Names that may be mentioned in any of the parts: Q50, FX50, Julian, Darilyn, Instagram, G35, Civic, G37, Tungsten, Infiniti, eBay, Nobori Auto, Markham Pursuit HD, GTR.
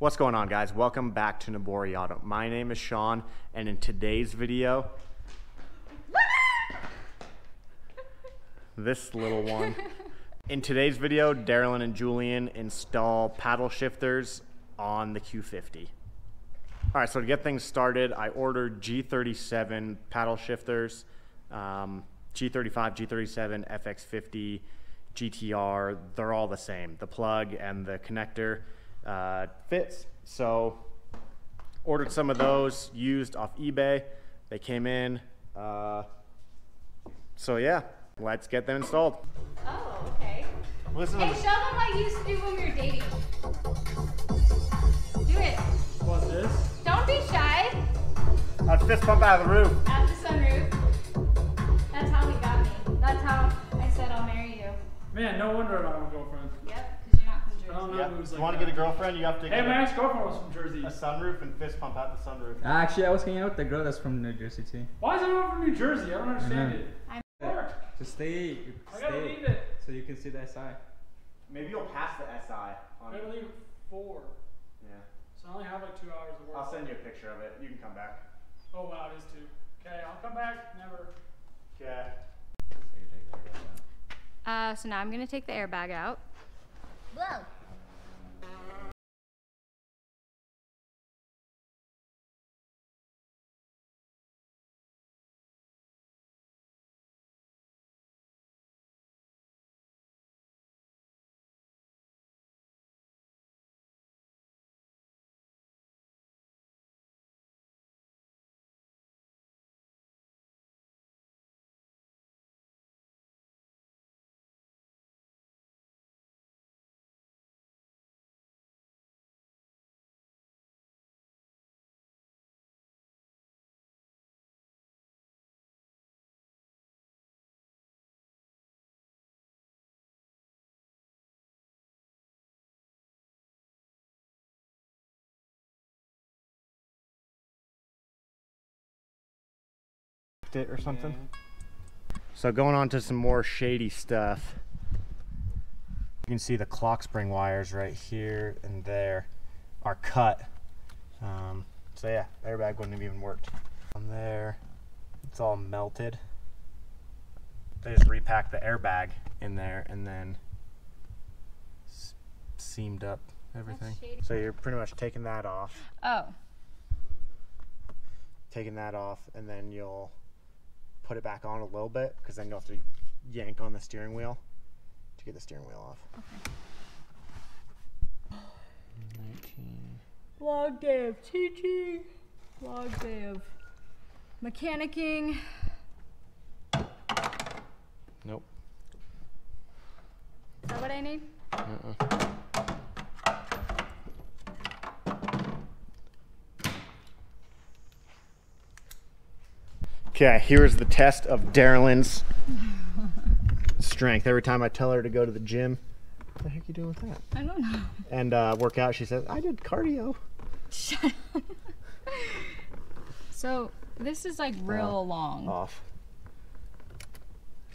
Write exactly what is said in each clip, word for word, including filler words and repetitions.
What's going on, guys? Welcome back to Nobori Auto. My name is Sean, and in today's video, this little one. In today's video, Darilyn and Julian install paddle shifters on the Q fifty. All right, so to get things started, I ordered G thirty-seven paddle shifters, um, G thirty-five, G thirty-seven, F X fifty, G T R. They're all the same. The plug and the connector uh, fits. So ordered some of those used off eBay. They came in. Uh, so yeah, let's get them installed. Oh, okay. Listen. Hey, show them what you used to do when we were dating. Do it. What's this? Don't be shy. I'd fist bump out of the roof. Out the sunroof. That's how he got me. That's how I said I'll marry you. Man, no wonder I don't have a girlfriend. Yep, because you're not from Jersey. I don't know yep. Like you want to get a girlfriend, you have to hey, get Hey, my ex-girlfriend was from Jersey. A sunroof and fist pump out the sunroof. Actually, I was hanging out with the girl that's from New Jersey too. Why is everyone from New Jersey? I don't understand it. I'm Just stay, stay I gotta leave it. So you can see the S I. Maybe you'll pass the S I. On I'm gonna leave four. Yeah. So I only have like two hours of work. I'll send you a picture of it. You can come back. Oh wow, it is two. Okay, I'll come back. Never. Okay. Uh, so now I'm gonna take the airbag out. Whoa. It or something. Yeah. So going on to some more shady stuff. You can see the clock spring wires right here and there are cut. Um, so yeah, airbag wouldn't have even worked. On there, it's all melted. They just repacked the airbag in there and then seamed up everything. So you're pretty much taking that off. Oh. Taking that off, and then you'll put it back on a little bit, because then you'll have to yank on the steering wheel to get the steering wheel off. Okay. nineteen. Long day of teaching, long day of mechanicking. Nope. Is that what I need? Uh-uh. Okay, here's the test of Darilyn's strength. Every time I tell her to go to the gym, what the heck are you doing with that? I don't know. And uh, work out, she says, I did cardio. Shut up. So, this is like real uh, long. Off.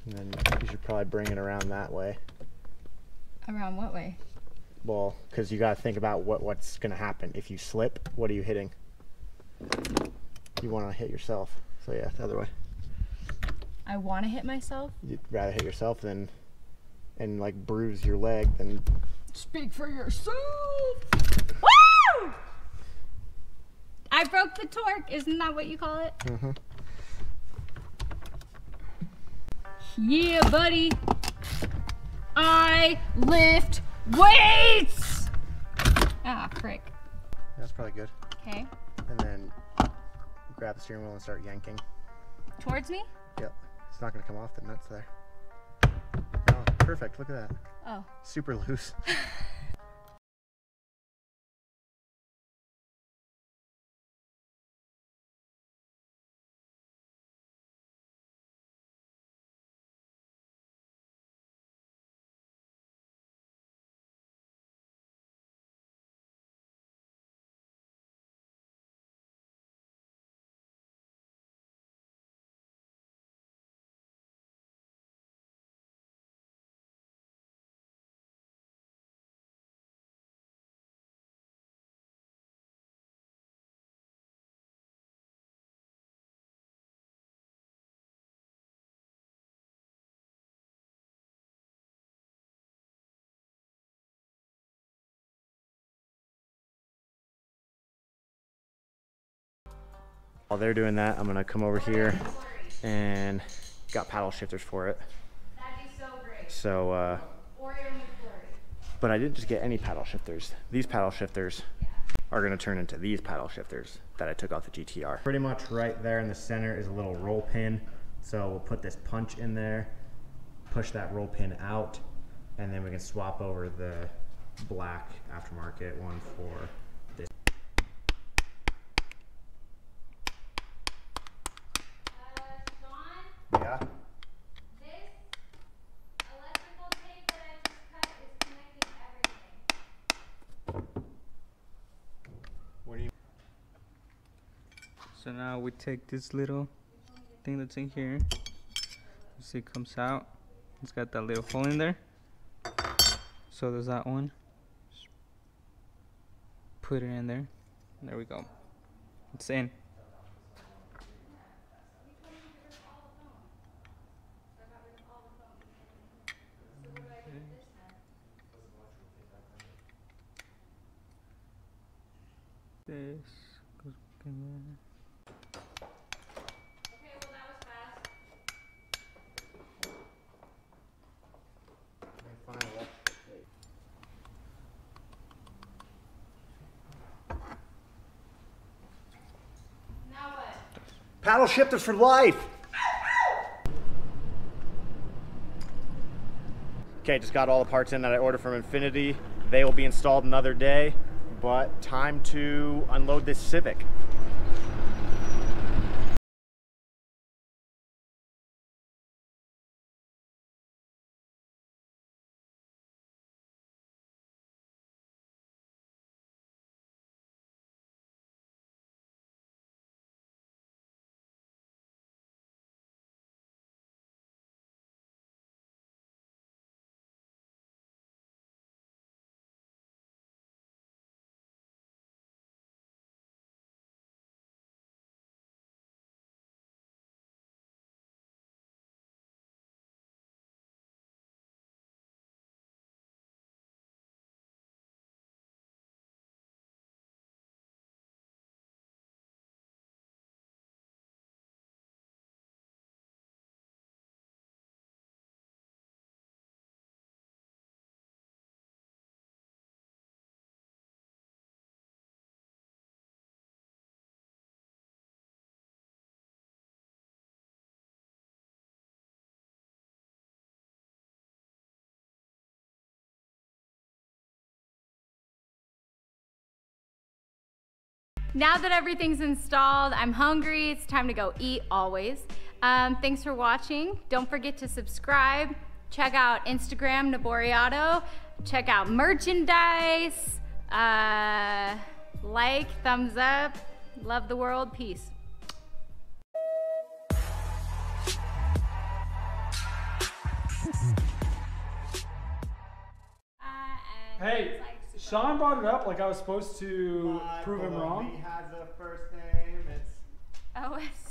And then you should probably bring it around that way. Around what way? Well, because you got to think about what, what's going to happen. If you slip, what are you hitting? You want to hit yourself. So yeah, the other way. I want to hit myself? You'd rather hit yourself than, and like bruise your leg than... Speak for yourself! Woo! I broke the torque, isn't that what you call it? Mm-hmm. Yeah, buddy! I lift weights! Ah, prick. That's probably good. Okay. And then... grab the steering wheel and start yanking. Towards me? Yep. It's not going to come off the nuts there. Oh, perfect. Look at that. Oh. Super loose. While they're doing that, I'm gonna come over here and got paddle shifters for it. So, uh, but I didn't just get any paddle shifters. These paddle shifters are gonna turn into these paddle shifters that I took off the G T R. Pretty much right there in the center is a little roll pin. So we'll put this punch in there, push that roll pin out, and then we can swap over the black aftermarket one for this. Uh, yeah. This electrical tape that I just cut is connecting everything. What do you? So now we take this little thing that's in here. You see it comes out. It's got that little hole in there. So there's that one. Just put it in there. There we go. It's in. This goes back in there. Paddle shifters for life. Okay, just got all the parts in that I ordered from Infiniti. They will be installed another day, but time to unload this Civic. Now that everything's installed, I'm hungry. It's time to go eat, always. Um, thanks for watching. Don't forget to subscribe. Check out Instagram, Nobori Auto. Check out merchandise. Uh, like, thumbs up. Love the world. Peace. Hey. Sean brought it up like I was supposed to but prove him wrong. He has a first name. It's O S.